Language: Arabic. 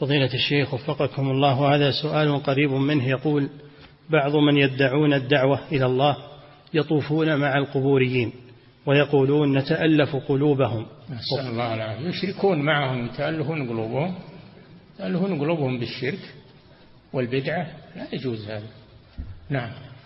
فضيلة الشيخ وفقكم الله، هذا سؤال قريب منه، يقول بعض من يدعون الدعوة إلى الله يطوفون مع القبوريين ويقولون نتألف قلوبهم، نسأل الله العافية، يشركون معهم، يتألفون قلوبهم بالشرك والبدعة، لا يجوز هذا. نعم.